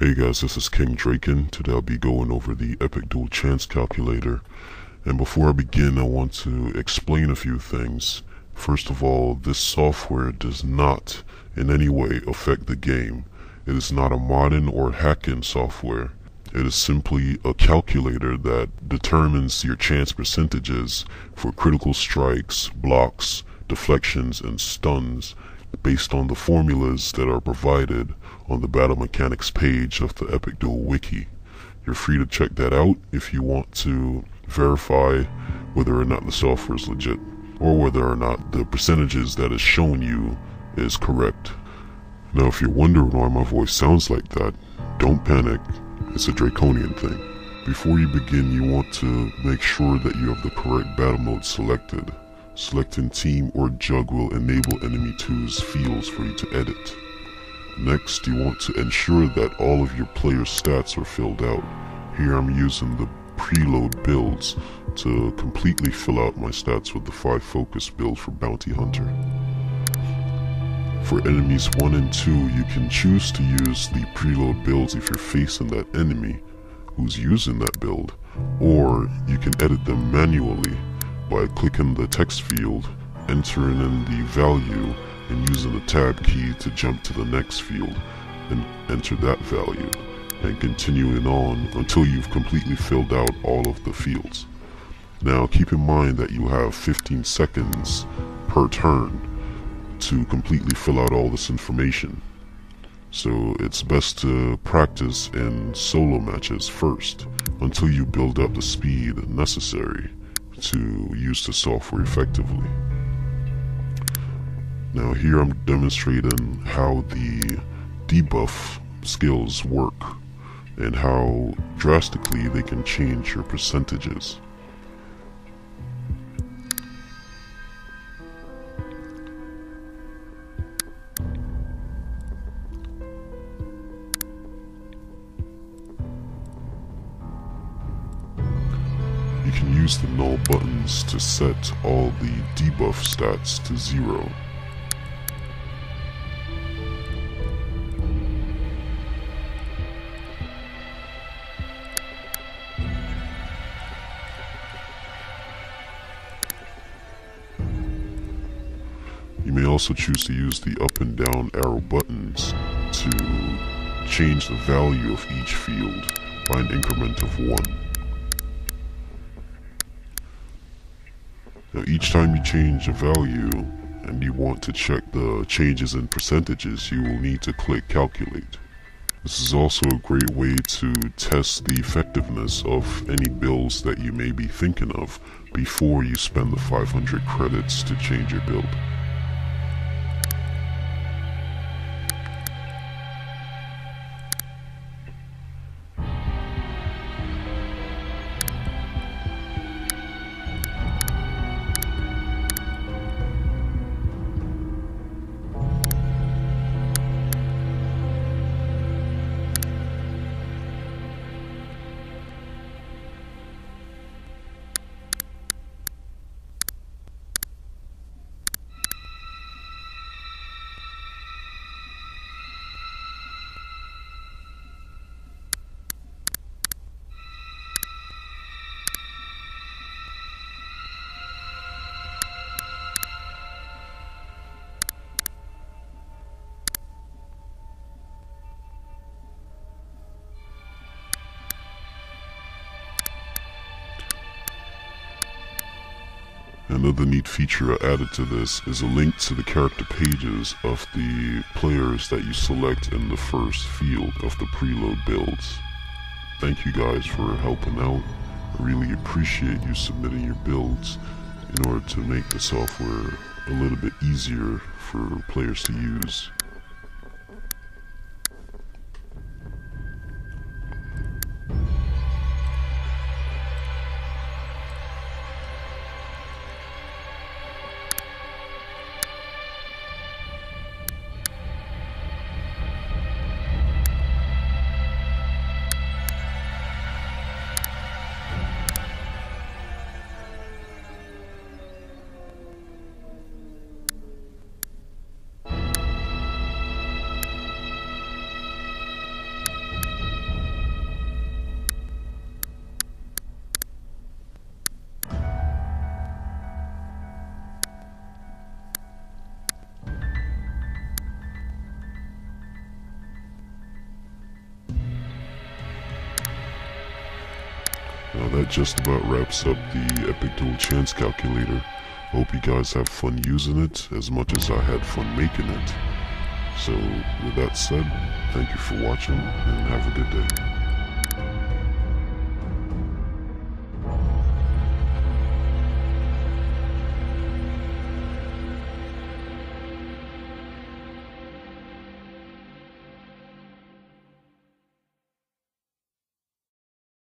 Hey guys, this is King Drekon. Today I'll be going over the Epic Duel Chance Calculator. And before I begin, I want to explain a few things. First of all, this software does not in any way affect the game. It is not a modding or hack-in software. It is simply a calculator that determines your chance percentages for critical strikes, blocks, deflections, and stuns, based on the formulas that are provided on the Battle Mechanics page of the Epic Duel Wiki. You're free to check that out if you want to verify whether or not the software is legit, or whether or not the percentages that is shown you is correct. Now, if you're wondering why my voice sounds like that, don't panic. It's a Drekonian thing. Before you begin, you want to make sure that you have the correct battle mode selected. Selecting team or jug will enable enemy 2's fields for you to edit. Next, you want to ensure that all of your player stats are filled out. Here I'm using the preload builds to completely fill out my stats with the 5 focus build for Bounty Hunter. For enemies 1 and 2, you can choose to use the preload builds if you're facing that enemy who's using that build, or you can edit them manually by clicking the text field, entering in the value, and using the tab key to jump to the next field and enter that value, and continuing on until you've completely filled out all of the fields. Now keep in mind that you have 15 seconds per turn to completely fill out all this information, so it's best to practice in solo matches first until you build up the speed necessary to use the software effectively. Now here I'm demonstrating how the debuff skills work and how drastically they can change your percentages. You can use the null buttons to set all the debuff stats to 0. You may also choose to use the up and down arrow buttons to change the value of each field by an increment of 1. Now each time you change a value and you want to check the changes in percentages, you will need to click calculate. This is also a great way to test the effectiveness of any builds that you may be thinking of before you spend the 500 credits to change your build. Another neat feature I added to this is a link to the character pages of the players that you select in the first field of the preload builds. Thank you guys for helping out. I really appreciate you submitting your builds in order to make the software a little bit easier for players to use. that just about wraps up the Epic Duel Chance Calculator. Hope you guys have fun using it as much as I had fun making it. So, with that said, thank you for watching and have a good day.